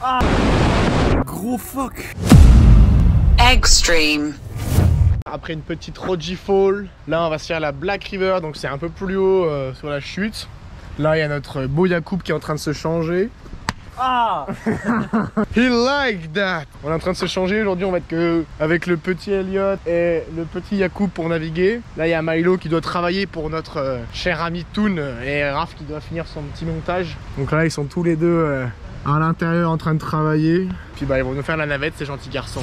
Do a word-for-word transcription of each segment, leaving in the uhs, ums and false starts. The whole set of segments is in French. Ah, gros fuck. Extreme. Après une petite Rogy Fall, là on va se faire la Black River, donc c'est un peu plus haut euh, sur la chute. Là il y a notre beau Yacoub qui est en train de se changer. Ah He like that. On est en train de se changer, aujourd'hui on va être que avec le petit Elliot et le petit Yacoub pour naviguer. Là il y a Milo qui doit travailler pour notre euh, cher ami Toon et Raph qui doit finir son petit montage. Donc là ils sont tous les deux euh, à l'intérieur en train de travailler. Puis bah ils vont nous faire la navette, ces gentils garçons.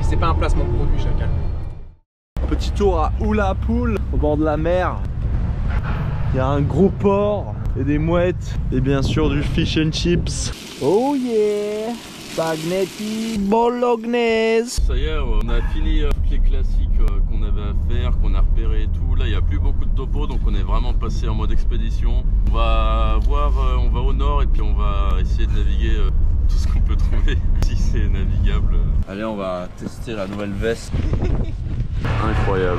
C'est pas un placement de produit, chacal. Petit tour à Ullapool, au bord de la mer. Il y a un gros porc et des mouettes et bien sûr du fish and chips. Oh yeah, spaghetti bolognaise. Ça y est, on a fini toutes les classiques qu'on avait à faire, qu'on a repéré et tout. Là, il n'y a plus beaucoup de topo, donc on est vraiment passé en mode expédition. On va voir, on va au nord et puis on va essayer de naviguer tout ce qu'on peut trouver, si c'est navigable. Allez, on va tester la nouvelle veste. Incroyable.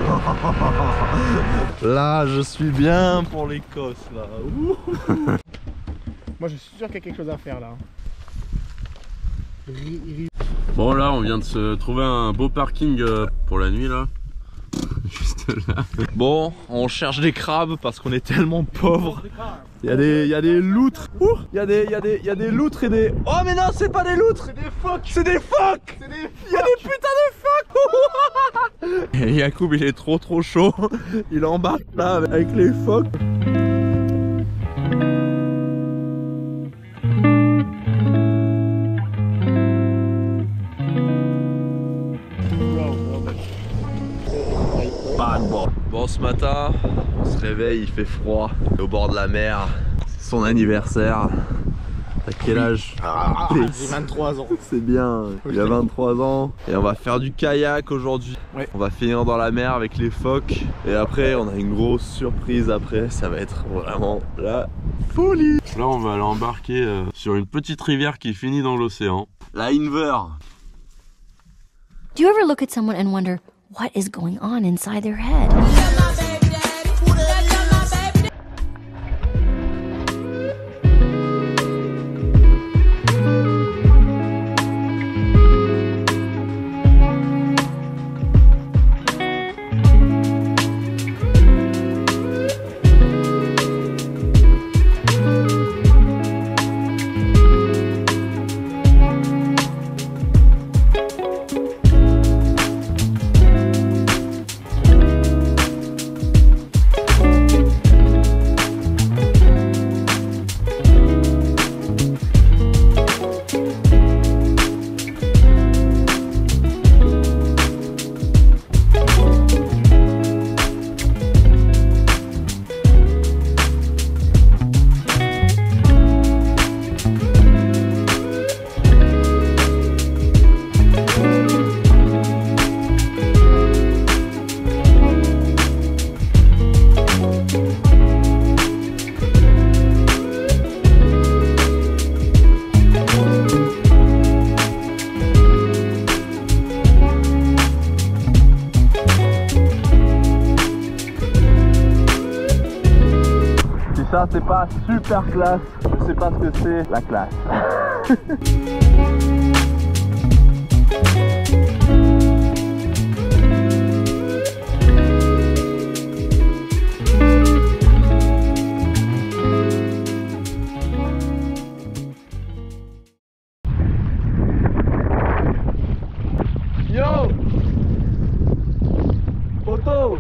Là, je suis bien pour l'Écosse, là. Moi, je suis sûr qu'il y a quelque chose à faire, là. Bon, là, on vient de se trouver un beau parking pour la nuit, là. Juste là. Bon, on cherche des crabes parce qu'on est tellement pauvres. Il y a des, il y a des loutres. Ouh, il y a des, il y a des, il y a des loutres et des. Oh mais non, c'est pas des loutres. C'est des phoques. C'est des phoques. C'est des. Il y a des putains de phoques. Et Yacoub, il est trop trop chaud. Il embarque là avec les phoques. Bon, ce matin, on se réveille, il fait froid, au bord de la mer, c'est son anniversaire. T'as quel âge? Ah, j'ai vingt-trois ans. C'est bien, il a vingt-trois ans. Et on va faire du kayak aujourd'hui. Ouais. On va finir dans la mer avec les phoques. Et après, on a une grosse surprise après, ça va être vraiment la folie. Là, on va l'embarquer euh, sur une petite rivière qui finit dans l'océan. La Inver. Do you ever look at someone and wonder what is going on inside their head? ça, c'est pas super classe. Je sais pas ce que c'est la classe. Yo! Poto!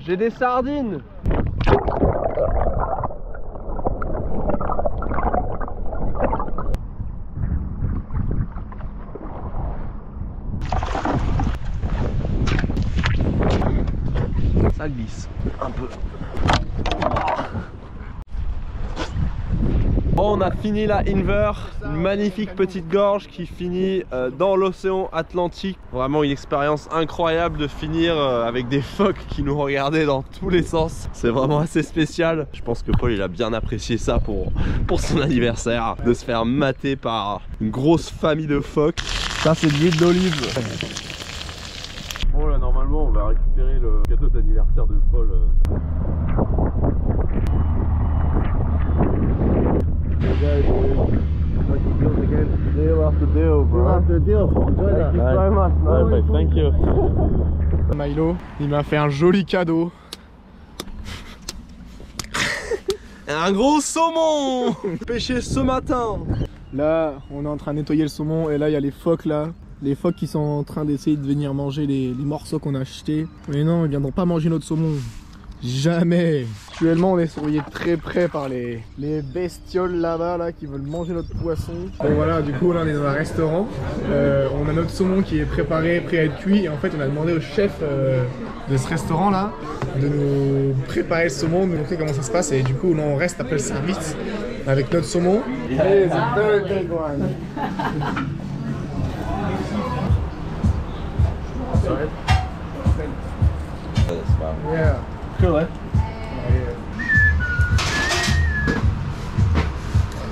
J'ai des sardines! Ça glisse un peu. Bon, on a fini la Inver, une magnifique petite gorge qui finit euh, dans l'océan Atlantique. Vraiment une expérience incroyable de finir euh, avec des phoques qui nous regardaient dans tous les sens. C'est vraiment assez spécial. Je pense que Paul il a bien apprécié ça pour, pour son anniversaire, de se faire mater par une grosse famille de phoques. Ça c'est de l'huile d'olive. Bon là normalement on va récupérer le gâteau d'anniversaire de Paul. Guys, what you build again? Deal after deal, bro. Deal after deal. Enjoy that. Thank you so much, man. Perfect, thank you. Milo, il m'a fait un joli cadeau. Un gros saumon pêché ce matin. Là, on est en train de nettoyer le saumon et là, il y a les phoques là. Les phoques qui sont en train d'essayer de venir manger les, les morceaux qu'on a achetés. Mais non, ils viendront pas manger notre saumon. Jamais. Actuellement on est surveillé très près par les, les bestioles là-bas là, qui veulent manger notre poisson. Donc voilà, du coup là on est dans un restaurant, euh, on a notre saumon qui est préparé, prêt à être cuit, et en fait on a demandé au chef euh, de ce restaurant là de nous préparer le saumon, de nous montrer comment ça se passe, et du coup là on reste après le service avec notre saumon. Hey, it's a very big one. Sorry. Yeah. Cool, eh?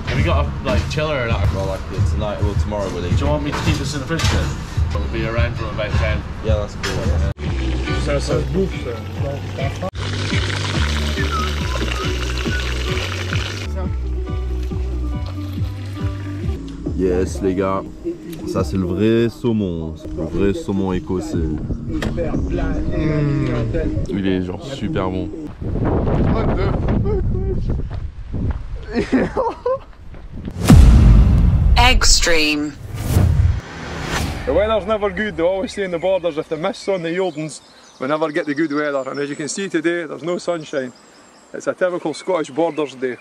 Have you got a like chiller or not? Well, like tonight or tomorrow, will you? Do you want me to keep this in the fridge then? It'll be around from about ten. Yeah, that's cool. Yeah. So, so move, sir. Yes, les gars. Ça c'est le vrai saumon, le vrai saumon écossais. Mmh. Il est genre super bon. Extreme. The weather's never good, they always say in the borders, if they miss on the Yordans, we never get the good weather. And as you can see today, there's no sunshine. It's a typical Scottish borders day.